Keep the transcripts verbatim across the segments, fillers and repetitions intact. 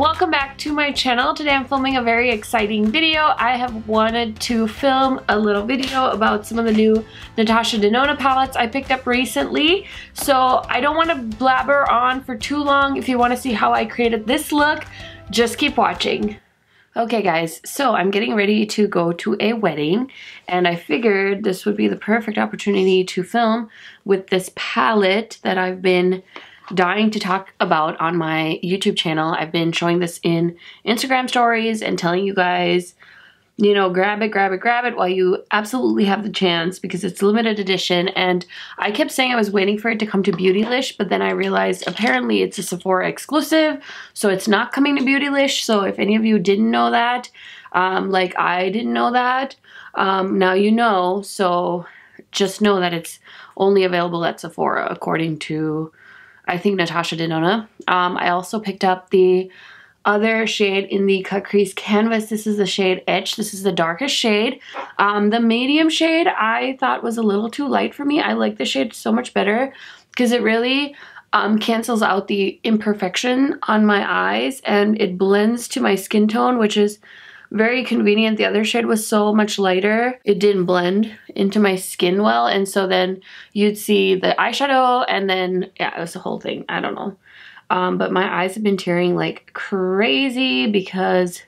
welcome back to my channel. Today I'm filming a very exciting video. I have wanted to film a little video about some of the new Natasha Denona palettes I picked up recently. So I don't want to blabber on for too long. If you want to see how I created this look, just keep watching. Okay guys, so I'm getting ready to go to a wedding and I figured this would be the perfect opportunity to film with this palette that I've been dying to talk about on my YouTube channel. I've been showing this in Instagram stories and telling you guys, you know, grab it, grab it, grab it while you absolutely have the chance because it's limited edition. And I kept saying I was waiting for it to come to Beautylish, but then I realized apparently it's a Sephora exclusive, so it's not coming to Beautylish. So if any of you didn't know that, um, like I didn't know that, um, now you know. So just know that it's only available at Sephora according to, I think, Natasha Denona. Um, I also picked up the other shade in the Cut Crease Canvas. This is the shade Etch. This is the darkest shade. Um, the medium shade I thought was a little too light for me. I like this shade so much better because it really um, cancels out the imperfection on my eyes and it blends to my skin tone, which is very convenient. The other shade was so much lighter. It didn't blend into my skin well, and so then you'd see the eyeshadow and then, yeah, it was the whole thing. I don't know. Um, but my eyes have been tearing like crazy because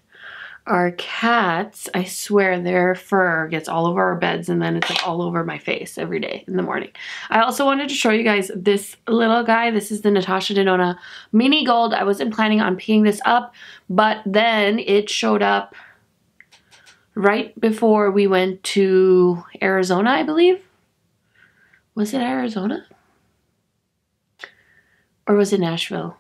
our cats, I swear their fur gets all over our beds and then it's like all over my face every day in the morning. I also wanted to show you guys this little guy. This is the Natasha Denona Mini Gold. I wasn't planning on picking this up, but then it showed up right before we went to Arizona, I believe. Was it Arizona? Or was it Nashville?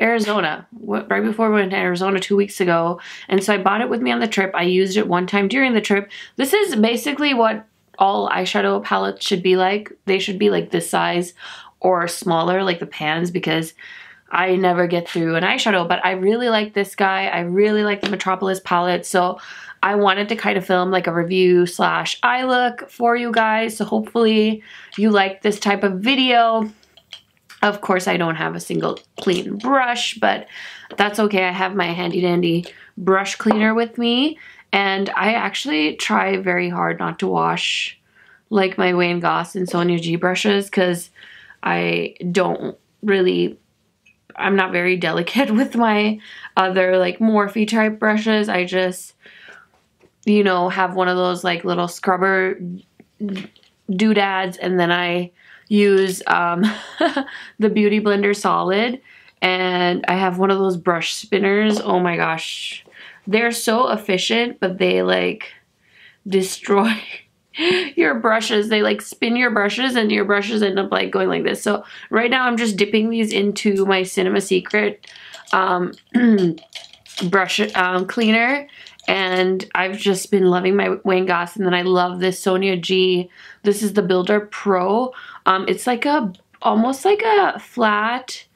Arizona. Right before we went to Arizona two weeks ago. And so I bought it with me on the trip. I used it one time during the trip. This is basically what all eyeshadow palettes should be like. They should be like this size or smaller, like the pans, because I never get through an eyeshadow. But I really like this guy. I really like the Metropolis palette. So I wanted to kind of film like a review slash eye look for you guys. So hopefully you like this type of video. Of course, I don't have a single clean brush, but that's okay. I have my handy dandy brush cleaner with me. And I actually try very hard not to wash like my Wayne Goss and Sonya G brushes because I don't really, I'm not very delicate with my other like Morphe type brushes. I just, you know, have one of those like little scrubber doodads, and then I use um, the Beauty Blender Solid, and I have one of those brush spinners. Oh my gosh, they're so efficient, but they like destroy your brushes. They like spin your brushes and your brushes end up like going like this. So right now I'm just dipping these into my Cinema Secret um, brush um, cleaner. And I've just been loving my Wayne Goss, and then I love this Sonya G. This is the Builder Pro. Um, it's like a, almost like a flat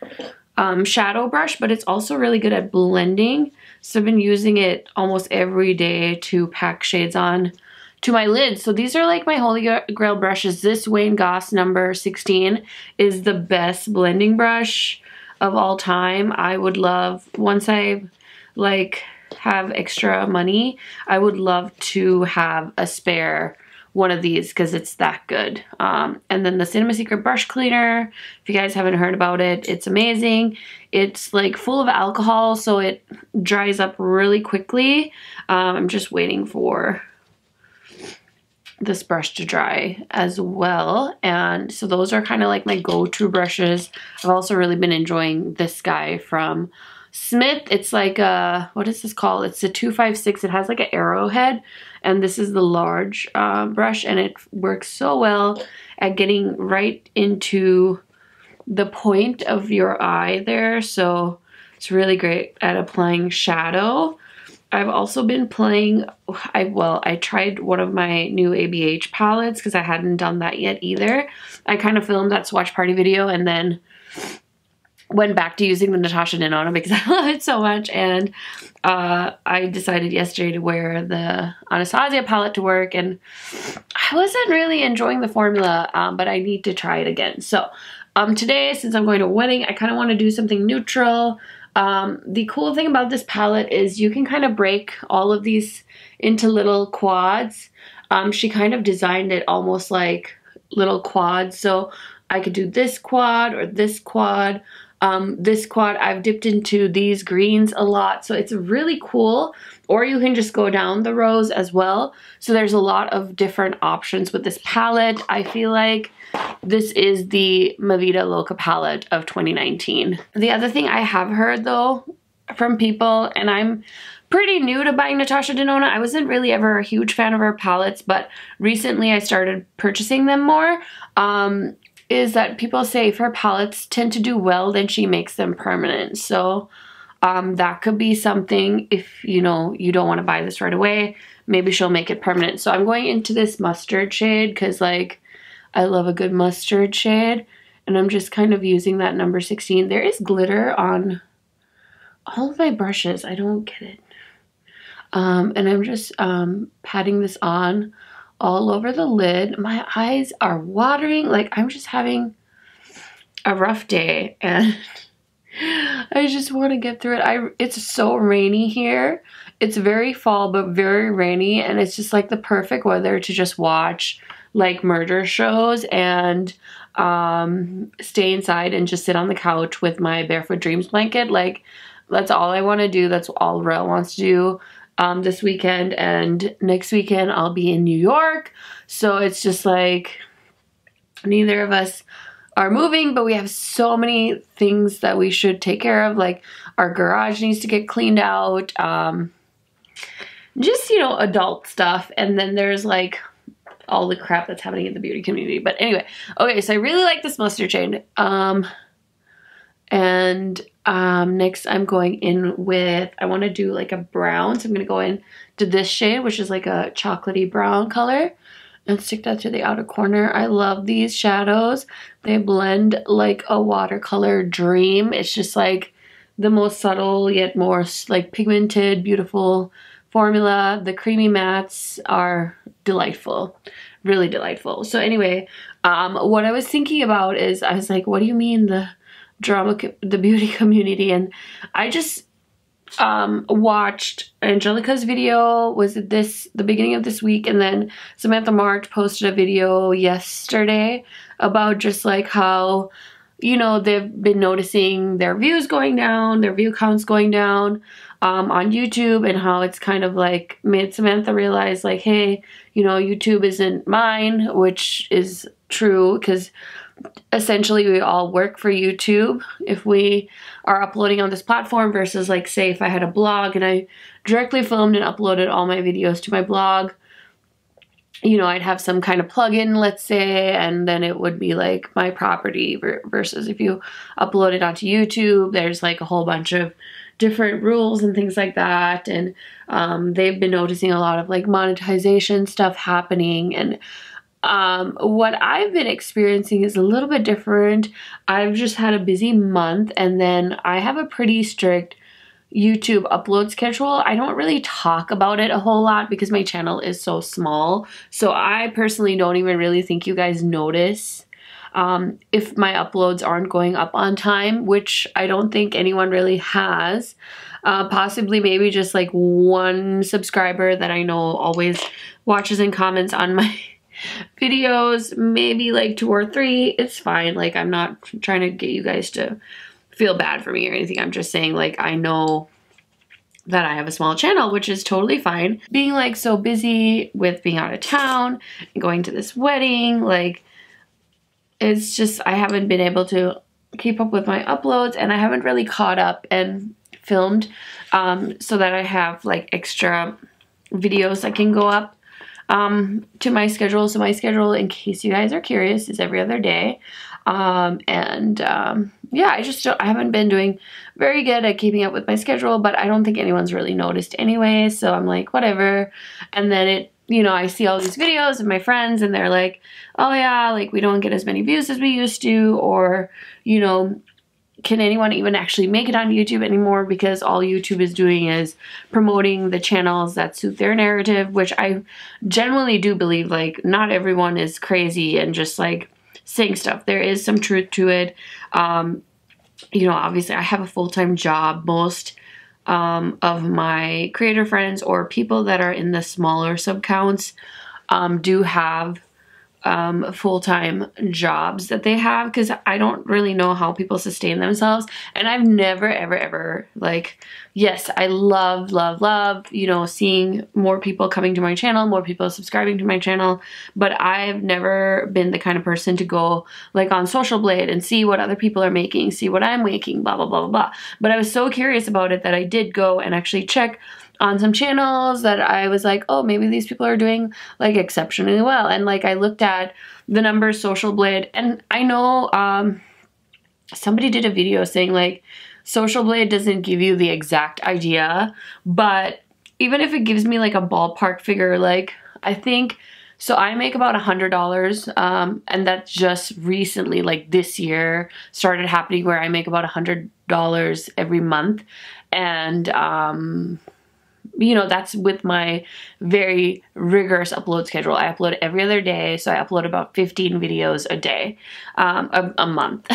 um, shadow brush, but it's also really good at blending. So I've been using it almost every day to pack shades on to my lid. So these are like my holy grail brushes. This Wayne Goss number sixteen is the best blending brush of all time. I would love, once I like have extra money, I would love to have a spare one of these because it's that good. Um, and then the Cinema Secret brush cleaner, if you guys haven't heard about it, it's amazing. It's like full of alcohol, so it dries up really quickly. Um, I'm just waiting for this brush to dry as well. And so those are kind of like my go-to brushes. I've also really been enjoying this guy from Smith. It's like a, what is this called? It's a two five six. It has like an arrowhead, and this is the large uh, brush, and it works so well at getting right into the point of your eye there. So it's really great at applying shadow. I've also been playing, I well, I tried one of my new A B H palettes because I hadn't done that yet either. I kind of filmed that swatch party video and then went back to using the Natasha Denona because I love it so much, and uh, I decided yesterday to wear the Anastasia palette to work, and I wasn't really enjoying the formula, um, but I need to try it again. So um, today, since I'm going to a wedding, I kind of want to do something neutral. Um, the cool thing about this palette is you can kind of break all of these into little quads. Um, she kind of designed it almost like little quads. So I could do this quad or this quad. Um, this quad, I've dipped into these greens a lot, so it's really cool. Or you can just go down the rows as well. So there's a lot of different options with this palette. I feel like this is the Mavita Loka palette of twenty nineteen. The other thing I have heard though from people, and I'm pretty new to buying Natasha Denona. I wasn't really ever a huge fan of her palettes, but recently I started purchasing them more. Um, is that people say if her palettes tend to do well, then she makes them permanent. So um, that could be something if, you know, you don't want to buy this right away. Maybe she'll make it permanent. So I'm going into this mustard shade because, like, I love a good mustard shade. And I'm just kind of using that number sixteen. There is glitter on all of my brushes. I don't get it. Um, and I'm just um, patting this on all over the lid. My eyes are watering. Like, I'm just having a rough day and I just want to get through it. I it's so rainy here. It's very fall but very rainy, and it's just like the perfect weather to just watch like murder shows and um stay inside and just sit on the couch with my Barefoot Dreams blanket. Like, that's all I want to do. That's all Rel wants to do. Um, this weekend and next weekend I'll be in New York, so it's just like neither of us are moving, but we have so many things that we should take care of. Like, our garage needs to get cleaned out, um, just, you know, adult stuff, and then there's like all the crap that's happening in the beauty community. But anyway, okay, so I really like this mustard shade. Um, and Um, next I'm going in with, I want to do like a brown, so I'm going to go in to this shade, which is like a chocolatey brown color, and stick that to the outer corner. I love these shadows. They blend like a watercolor dream. It's just like the most subtle yet more like pigmented, beautiful formula. The creamy mattes are delightful, really delightful. So anyway, um, what I was thinking about is I was like, what do you mean the drama, the beauty community? And I just um watched Angelica's video, was it this the beginning of this week, and then Samantha March posted a video yesterday about just like how, you know, they've been noticing their views going down, their view counts going down um on YouTube, and how it's kind of like made Samantha realize like, hey, you know, YouTube isn't mine, which is true because essentially we all work for YouTube if we are uploading on this platform, versus like, say if I had a blog and I directly filmed and uploaded all my videos to my blog, you know, I'd have some kind of plugin, let's say, and then it would be like my property, versus if you upload it onto YouTube, there's like a whole bunch of different rules and things like that. And um, they've been noticing a lot of like monetization stuff happening. And Um, what I've been experiencing is a little bit different. I've just had a busy month, and then I have a pretty strict YouTube upload schedule. I don't really talk about it a whole lot because my channel is so small. So I personally don't even really think you guys notice um, if my uploads aren't going up on time, which I don't think anyone really has. Uh, possibly maybe just like one subscriber that I know always watches and comments on my videos, maybe like two or three. It's fine. Like, I'm not trying to get you guys to feel bad for me or anything. I'm just saying, like, I know that I have a small channel, which is totally fine. Being like so busy with being out of town and going to this wedding, like, it's just, I haven't been able to keep up with my uploads, and I haven't really caught up and filmed um, so that I have like extra videos that can go up Um, to my schedule. So my schedule, in case you guys are curious, is every other day. Um, and um, yeah, I just don't, I haven't been doing very good at keeping up with my schedule, but I don't think anyone's really noticed anyway. So I'm like, whatever. And then it, you know, I see all these videos of my friends and they're like, oh yeah, like we don't get as many views as we used to, or, you know, can anyone even actually make it on YouTube anymore, because all YouTube is doing is promoting the channels that suit their narrative, which I generally do believe, like, not everyone is crazy and just like saying stuff. There is some truth to it. Um, you know, obviously I have a full-time job. Most um, of my creator friends or people that are in the smaller sub-counts um, do have um, full-time jobs that they have, because I don't really know how people sustain themselves. And I've never, ever, ever, like, yes, I love, love, love, you know, seeing more people coming to my channel, more people subscribing to my channel, but I've never been the kind of person to go, like, on Social Blade and see what other people are making, see what I'm making, blah, blah, blah, blah, blah. But I was so curious about it that I did go and actually check on some channels that I was like, oh, maybe these people are doing, like, exceptionally well. And, like, I looked at the numbers, Social Blade, and I know um, somebody did a video saying, like, Social Blade doesn't give you the exact idea, but even if it gives me, like, a ballpark figure, like, I think, so I make about a hundred dollars, um, and that just recently, like, this year started happening where I make about a hundred dollars every month, and, um... you know, that's with my very rigorous upload schedule. I upload every other day, so I upload about fifteen videos a day, um, a, a month.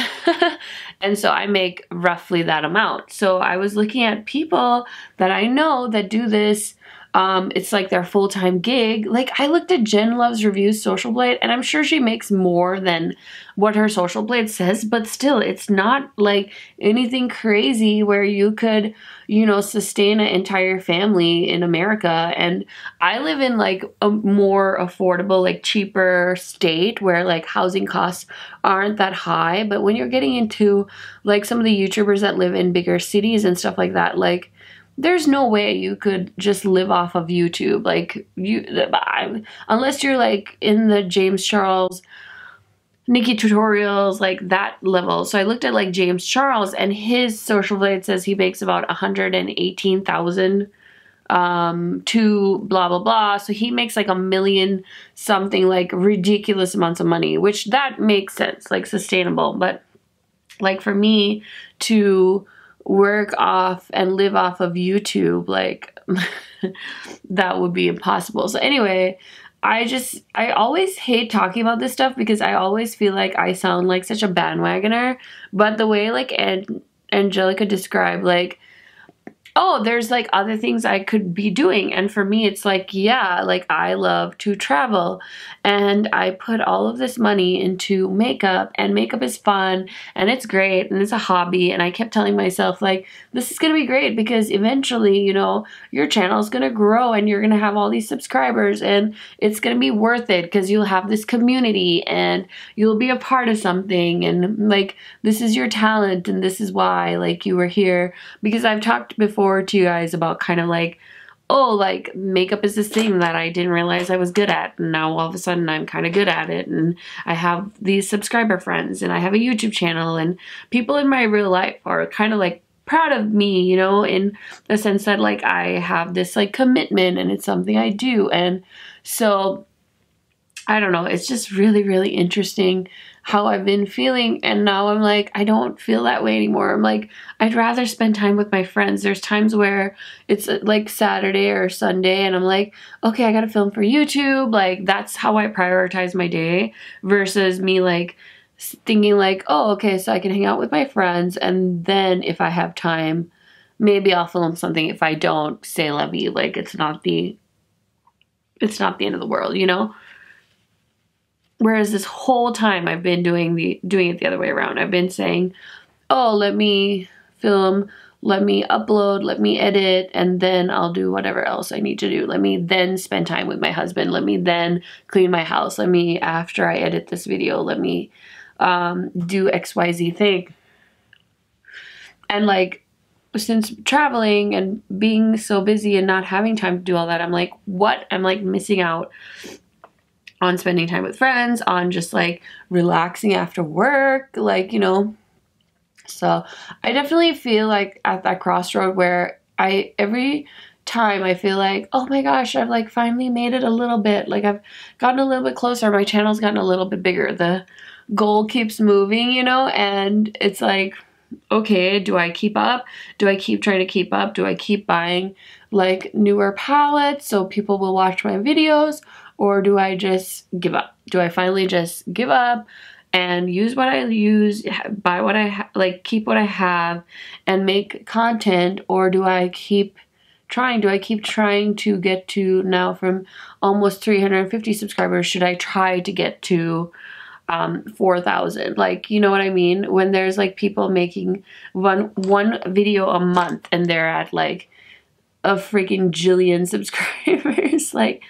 And so I make roughly that amount. So I was looking at people that I know that do this. Um, it's like their full-time gig. Like, I looked at Jen Loves Reviews Social Blade, and I'm sure she makes more than what her Social Blade says, but still, it's not like anything crazy where you could, you know, sustain an entire family in America. And I live in, like, a more affordable, like, cheaper state where, like, housing costs aren't that high. But when you're getting into, like, some of the YouTubers that live in bigger cities and stuff like that, like, there's no way you could just live off of YouTube, like, you, unless you're, like, in the James Charles, Nikki Tutorials, like, that level. So I looked at, like, James Charles, and his Social Blade says he makes about a hundred eighteen thousand um, to blah, blah, blah. So he makes, like, a million something, like, ridiculous amounts of money, which that makes sense, like, sustainable. But, like, for me to work off and live off of YouTube, like, that would be impossible. So anyway, I just, I always hate talking about this stuff because I always feel like I sound like such a bandwagoner, but the way, like, An- Angelica described, like, oh, there's, like, other things I could be doing. And for me, it's like, yeah, like, I love to travel, and I put all of this money into makeup, and makeup is fun, and it's great, and it's a hobby. And I kept telling myself, like, this is gonna be great because eventually, you know, your channel's gonna grow and you're gonna have all these subscribers, and it's gonna be worth it because you'll have this community and you'll be a part of something, and, like, this is your talent and this is why, like, you were here. Because I've talked before to you guys about kind of like, oh, like, makeup is this thing that I didn't realize I was good at, and now all of a sudden I'm kind of good at it, and I have these subscriber friends, and I have a YouTube channel, and people in my real life are kind of, like, proud of me, you know, in the sense that, like, I have this, like, commitment, and it's something I do. And so I don't know, it's just really, really interesting how I've been feeling, and now I'm like, I don't feel that way anymore. I'm like, I'd rather spend time with my friends. There's times where it's like Saturday or Sunday, and I'm like, okay, I gotta film for YouTube. Like, that's how I prioritize my day, versus me, like, thinking like, oh, okay, so I can hang out with my friends, and then if I have time, maybe I'll film something. If I don't, say lovey, like, it's not the, it's not the end of the world, you know? Whereas this whole time I've been doing the doing it the other way around. I've been saying, oh, let me film, let me upload, let me edit, and then I'll do whatever else I need to do. Let me then spend time with my husband. Let me then clean my house. Let me, after I edit this video, let me um, do X Y Z thing. And, like, since traveling and being so busy and not having time to do all that, I'm like, what? I'm, like, missing out on spending time with friends, on just, like, relaxing after work, like, you know. So I definitely feel like at that crossroad where I, every time I feel like, oh my gosh, I've, like, finally made it a little bit, like, I've gotten a little bit closer, my channel's gotten a little bit bigger, the goal keeps moving, you know. And it's like, okay, do I keep up? Do I keep trying to keep up? Do I keep buying, like, newer palettes so people will watch my videos? Or do I just give up? Do I finally just give up and use what I use, buy what I ha like, keep what I have, and make content? Or do I keep trying? Do I keep trying to get to now from almost three hundred fifty subscribers? Should I try to get to um, four thousand? Like, you know what I mean? When there's like people making one one video a month and they're at like a freaking jillion subscribers, like,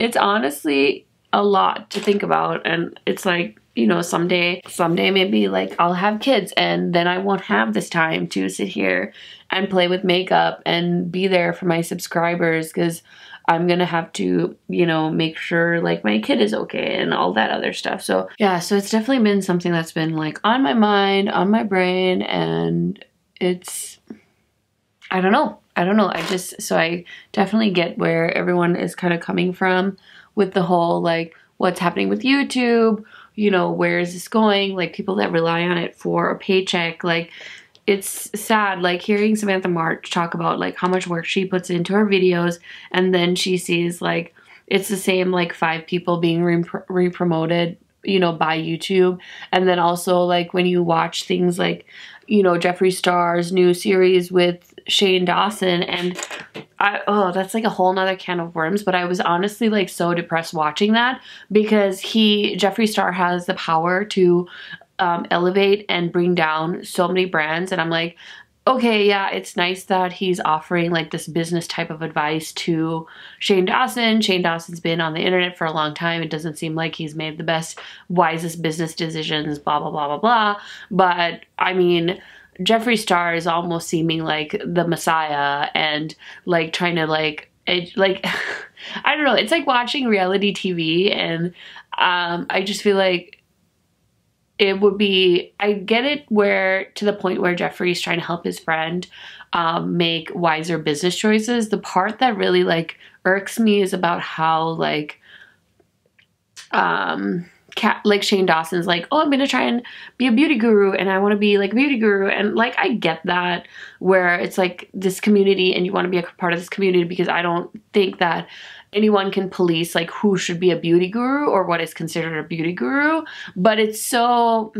it's honestly a lot to think about. And it's like, you know, someday, someday maybe like I'll have kids, and then I won't have this time to sit here and play with makeup and be there for my subscribers, because I'm gonna have to, you know, make sure like my kid is okay and all that other stuff. So yeah, so it's definitely been something that's been like on my mind, on my brain, and it's, I don't know. I don't know. I just, so I definitely get where everyone is kind of coming from with the whole like, what's happening with YouTube, you know, where is this going? Like, people that rely on it for a paycheck, like, it's sad, like, hearing Samantha March talk about like how much work she puts into her videos, and then she sees like it's the same like five people being re-promoted, you know, by YouTube. And then also like when you watch things like, you know, Jeffree Star's new series with Shane Dawson, and I, oh, that's like a whole nother can of worms, but I was honestly like so depressed watching that, because he, Jeffree Star, has the power to um, elevate and bring down so many brands. And I'm like, okay, yeah, it's nice that he's offering like this business type of advice to Shane Dawson. Shane Dawson's been on the internet for a long time. It doesn't seem like he's made the best, wisest business decisions, blah, blah, blah, blah, blah. But I mean, Jeffree Star is almost seeming like the messiah, and like trying to like, it, like, I don't know. It's like watching reality T V, and um, I just feel like it would be, I get it, where to the point where Jeffree's trying to help his friend um, make wiser business choices. The part that really like irks me is about how like, um, Cat, like Shane Dawson's like, oh, I'm gonna try and be a beauty guru, and I want to be like a beauty guru, and like, I get that, where it's like this community and you want to be a part of this community, because I don't think that anyone can police like who should be a beauty guru or what is considered a beauty guru. But it's so,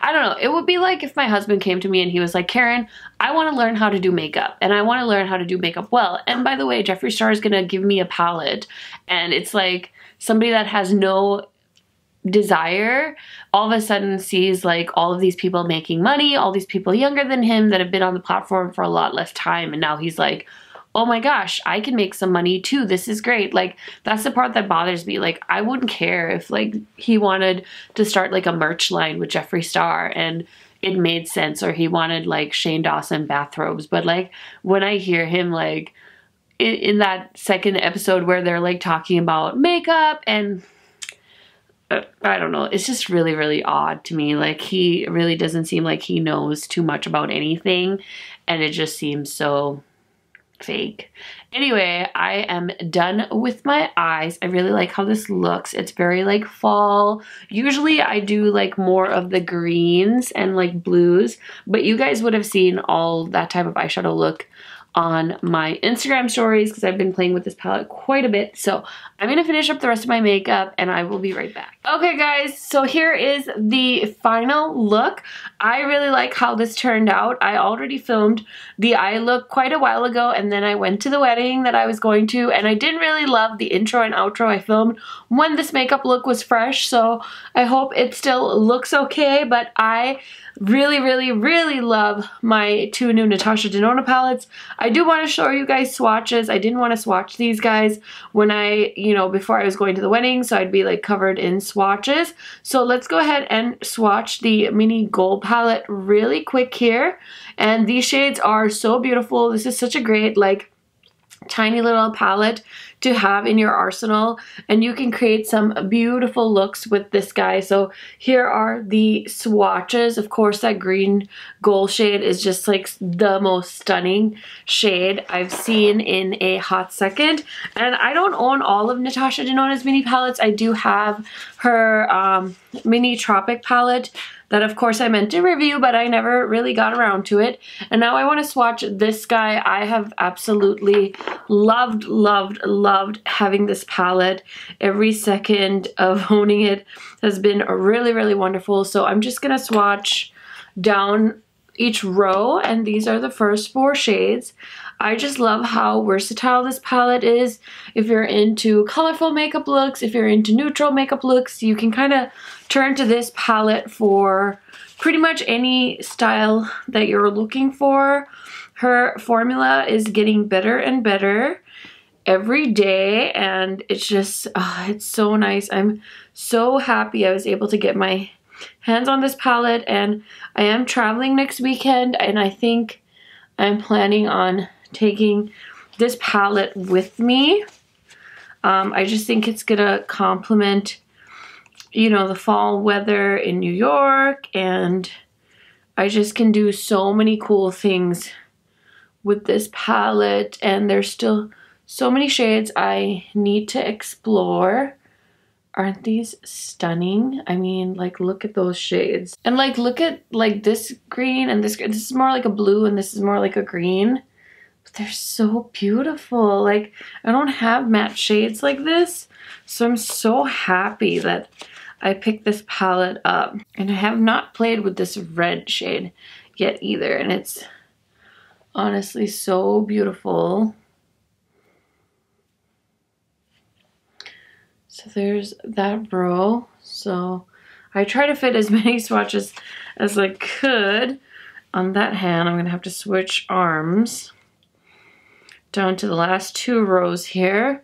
I don't know. It would be like if my husband came to me and he was like, Karen, I want to learn how to do makeup, and I want to learn how to do makeup well. And by the way, Jeffree Star is going to give me a palette. And it's like somebody that has no desire all of a sudden sees like all of these people making money, all these people younger than him that have been on the platform for a lot less time. And now he's like, oh my gosh, I can make some money too. This is great. Like, that's the part that bothers me. Like, I wouldn't care if like he wanted to start like a merch line with Jeffree Star and it made sense, or he wanted like Shane Dawson bathrobes. But like when I hear him like in, in that second episode where they're like talking about makeup, and I don't know, it's just really, really odd to me. Like, he really doesn't seem like he knows too much about anything, and it just seems so fake. Anyway, I am done with my eyes. I really like how this looks. It's very like fall. Usually I do like more of the greens and like blues, but you guys would have seen all that type of eyeshadow look on my Instagram stories, because I've been playing with this palette quite a bit. So I'm gonna finish up the rest of my makeup and I will be right back. Okay guys, so here is the final look. I really like how this turned out. I already filmed the eye look quite a while ago, and then I went to the wedding that I was going to, and I didn't really love the intro and outro I filmed when this makeup look was fresh, so I hope it still looks okay. But I really, really, really love my two new Natasha Denona palettes. I do want to show you guys swatches. I didn't want to swatch these guys when I, you know, before I was going to the wedding, so I'd be like covered in swatches. So let's go ahead and swatch the mini gold palette really quick here. And these shades are so beautiful. This is such a great like tiny little palette to have in your arsenal, and you can create some beautiful looks with this guy. So here are the swatches. Of course, that green gold shade is just like the most stunning shade I've seen in a hot second. And I don't own all of Natasha Denona's mini palettes. I do have her um Mini Tropic palette that of course I meant to review, but I never really got around to it. And now I want to swatch this guy. I have absolutely loved, loved, loved having this palette. Every second of honing it has been really, really wonderful. So I'm just going to swatch down each row, and these are the first four shades. I just love how versatile this palette is. If you're into colorful makeup looks, if you're into neutral makeup looks, you can kind of turn to this palette for pretty much any style that you're looking for. Her formula is getting better and better every day, and it's just oh, it's so nice. I'm so happy I was able to get my hands on this palette, and I am traveling next weekend, and I think I'm planning on taking this palette with me. Um, I just think it's gonna complement, you know, the fall weather in New York, and I just can do so many cool things with this palette, and there's still so many shades I need to explore. Aren't these stunning? I mean, like, look at those shades. And like, look at like this green and this green. This is more like a blue and this is more like a green. But they're so beautiful. Like, I don't have matte shades like this. So I'm so happy that I picked this palette up. And I have not played with this red shade yet either. And it's honestly so beautiful. So there's that row. So I try to fit as many swatches as I could. On that hand, I'm gonna have to switch arms down to the last two rows here.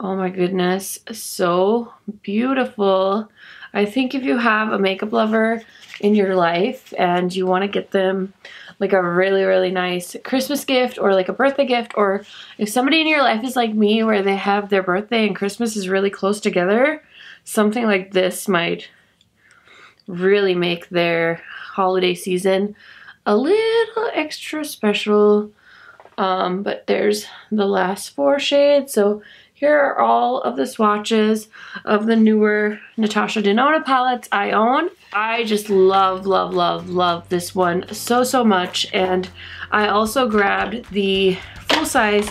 Oh my goodness, so beautiful. I think if you have a makeup lover in your life and you wanna get them like a really, really nice Christmas gift or like a birthday gift, or if somebody in your life is like me where they have their birthday and Christmas is really close together, something like this might really make their holiday season a little extra special. Um, but there's the last four shades. So here are all of the swatches of the newer Natasha Denona palettes I own. I just love, love, love, love this one so, so much. And I also grabbed the full-size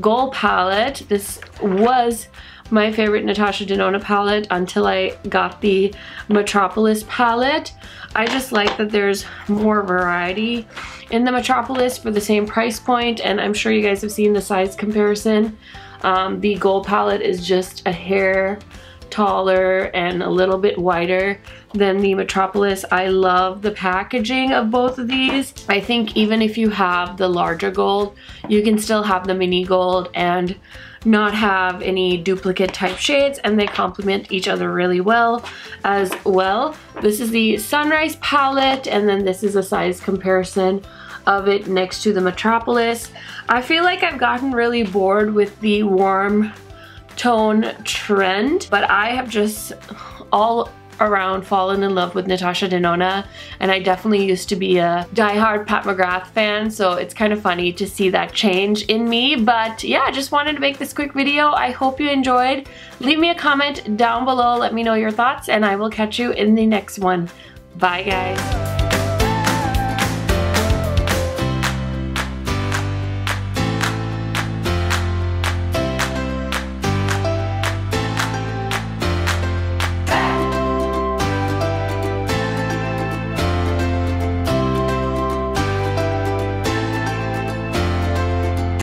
Gold palette. This was my favorite Natasha Denona palette until I got the Metropolis palette. I just like that there's more variety in the Metropolis for the same price point, and I'm sure you guys have seen the size comparison. Um, the Gold palette is just a hair taller and a little bit wider than the Metropolis. I love the packaging of both of these. I think even if you have the larger Gold, you can still have the Mini Gold and not have any duplicate type shades, and they complement each other really well as well. This is the Sunrise palette, and then this is a size comparison of it next to the Metropolis. I feel like I've gotten really bored with the warm tone trend, but I have just all around fallen in love with Natasha Denona, and I definitely used to be a diehard Pat McGrath fan, so it's kind of funny to see that change in me. But yeah, I just wanted to make this quick video. I hope you enjoyed. Leave me a comment down below, let me know your thoughts, and I will catch you in the next one. Bye guys.